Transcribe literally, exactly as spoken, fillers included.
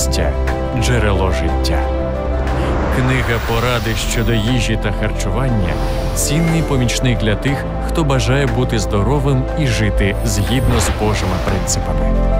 щастя – джерело життя. Книга поради щодо їжі та харчування – цінний помічник для тих, хто бажає бути здоровим і жити згідно з Божими принципами.